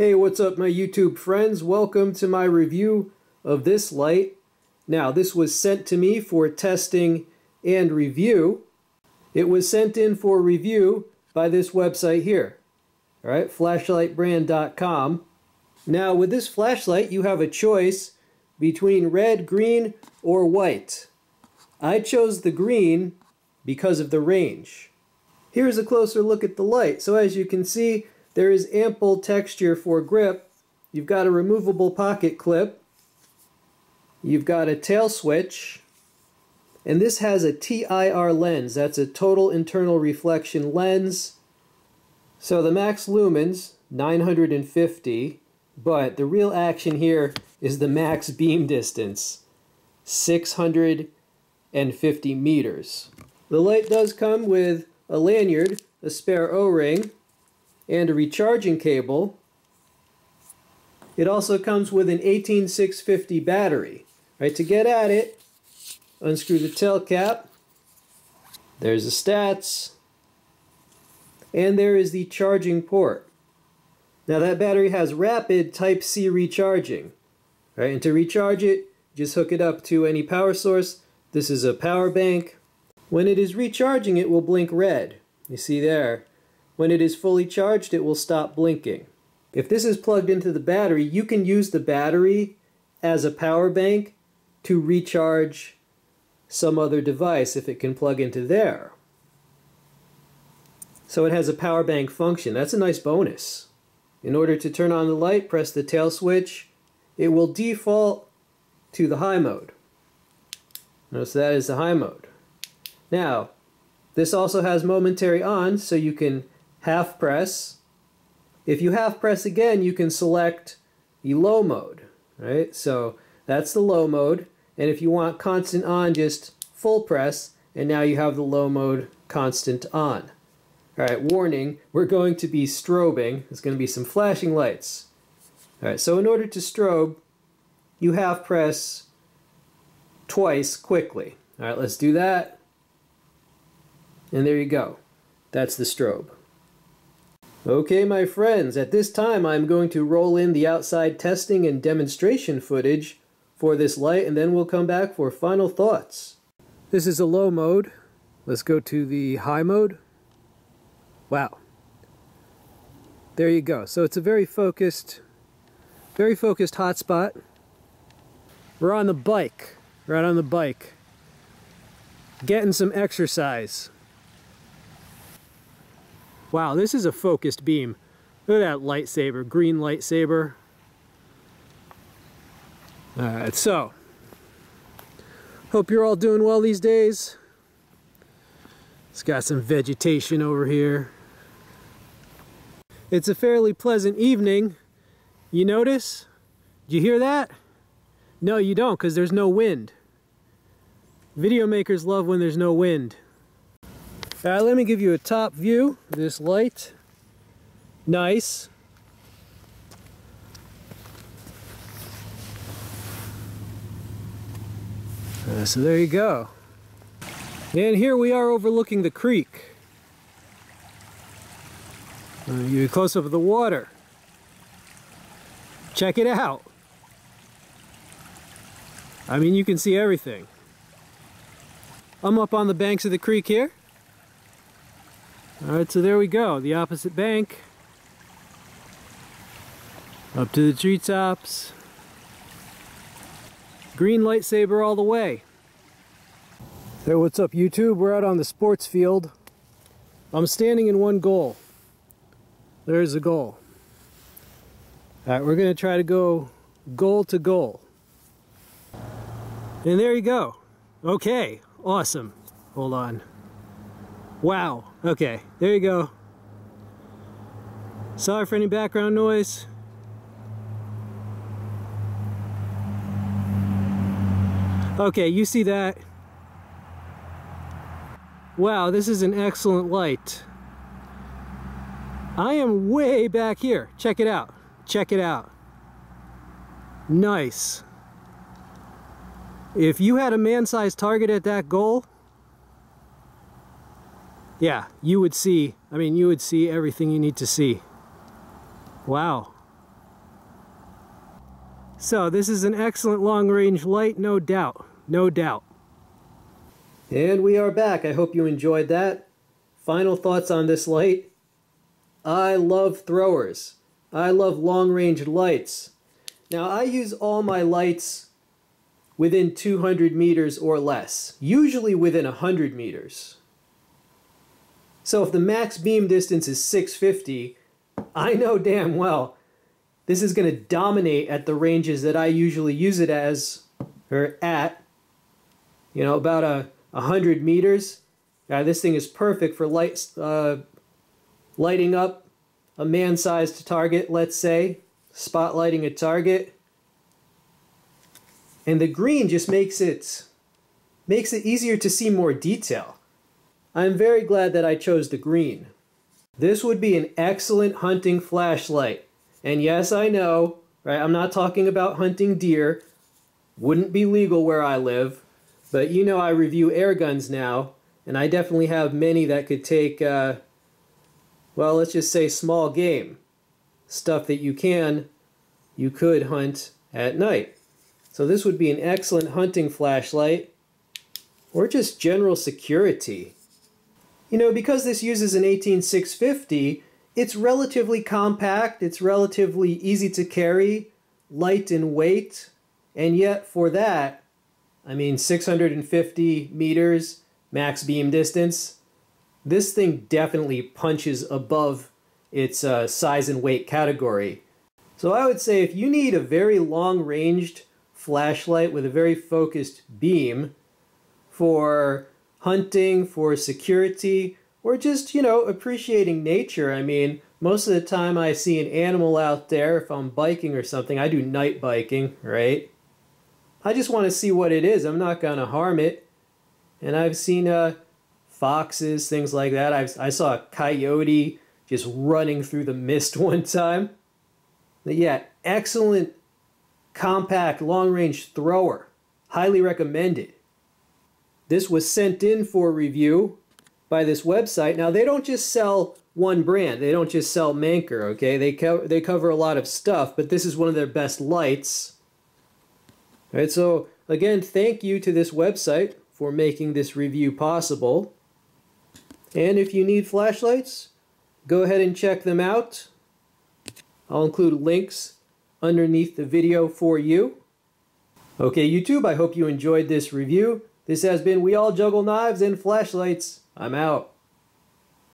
Hey, what's up my YouTube friends? Welcome to my review of this light. Now, this was sent to me for testing and review. It was sent in for review by this website here. All right, flashlightbrand.com. Now, with this flashlight, you have a choice between red, green, or white. I chose the green because of the range. Here's a closer look at the light. So as you can see, there is ample texture for grip. You've got a removable pocket clip. You've got a tail switch. And this has a TIR lens. That's a total internal reflection lens. So the max lumens, 950, but the real action here is the max beam distance, 650 meters. The light does come with a lanyard, a spare O-ring, and a recharging cable. It also comes with an 18650 battery. Right, to get at it, unscrew the tail cap. There's the stats. And there is the charging port. Now that battery has rapid Type-C recharging. Right, and to recharge it, just hook it up to any power source. This is a power bank. When it is recharging, it will blink red. You see there. When it is fully charged, it will stop blinking. If this is plugged into the battery, you can use the battery as a power bank to recharge some other device if it can plug into there. So it has a power bank function. That's a nice bonus. In order to turn on the light, press the tail switch. It will default to the high mode. Notice that is the high mode. Now, this also has momentary on, so you can half press. If you half press again, you can select the low mode. Right? So that's the low mode. And if you want constant on, just full press. And now you have the low mode constant on. Alright, warning, we're going to be strobing. There's going to be some flashing lights. Alright, so in order to strobe, you half press twice quickly. Alright, let's do that. And there you go. That's the strobe. Okay, my friends, at this time I'm going to roll in the outside testing and demonstration footage for this light, and then we'll come back for final thoughts. This is a low mode. Let's go to the high mode. Wow. There you go. So it's a very focused hotspot. We're on the bike. Right on the bike. Getting some exercise. Wow, this is a focused beam. Look at that lightsaber, green lightsaber. Alright, so hope you're all doing well these days. It's got some vegetation over here. It's a fairly pleasant evening. You notice? Do you hear that? No, you don't, because there's no wind. Video makers love when there's no wind. Alright, let me give you a top view of this light. Nice. So there you go. And here we are overlooking the creek. I'll give you a close-up of the water. Check it out. I mean, you can see everything. I'm up on the banks of the creek here. Alright, so there we go, the opposite bank. Up to the treetops. Green lightsaber all the way. Hey, what's up YouTube? We're out on the sports field. I'm standing in one goal. There's a goal. Alright, we're going to try to go goal to goal. And there you go. Okay. Awesome. Hold on. Wow. Okay. There you go. Sorry for any background noise. Okay, you see that? Wow, this is an excellent light. I am way back here. Check it out. Check it out. Nice. If you had a man-sized target at that goal, yeah, you would see everything you need to see. Wow. So this is an excellent long-range light, no doubt. No doubt. And we are back. I hope you enjoyed that. Final thoughts on this light. I love throwers. I love long-range lights. Now, I use all my lights within 200 meters or less, usually within 100 meters. So if the max beam distance is 650, I know damn well this is going to dominate at the ranges that I usually use it as, or at, you know, about 100 meters. This thing is perfect for lighting up a man-sized target, let's say, spotlighting a target. And the green just makes it easier to see more detail. I'm very glad that I chose the green. This would be an excellent hunting flashlight. And yes, I know, right? I'm not talking about hunting deer. Wouldn't be legal where I live. But you know I review air guns now, and I definitely have many that could take, well, let's just say small game. Stuff that you could hunt at night. So this would be an excellent hunting flashlight, or just general security. You know, because this uses an 18650, it's relatively compact, it's relatively easy to carry, light in weight, and yet for that, I mean, 650 meters, max beam distance, this thing definitely punches above its size and weight category. So I would say if you need a very long-ranged flashlight with a very focused beam for hunting, for security, or just, you know, appreciating nature. I mean, most of the time I see an animal out there, if I'm biking or something, I do night biking, right? I just want to see what it is. I'm not going to harm it. And I've seen foxes, things like that. I saw a coyote just running through the mist one time. But yeah, excellent, compact, long-range thrower. Highly recommended. This was sent in for review by this website. Now, they don't just sell one brand. They don't just sell Manker, okay? They cover a lot of stuff, but this is one of their best lights. All right, so again, thank you to this website for making this review possible. And if you need flashlights, go ahead and check them out. I'll include links underneath the video for you. Okay, YouTube, I hope you enjoyed this review. This has been We All Juggle Knives and Flashlights. I'm out.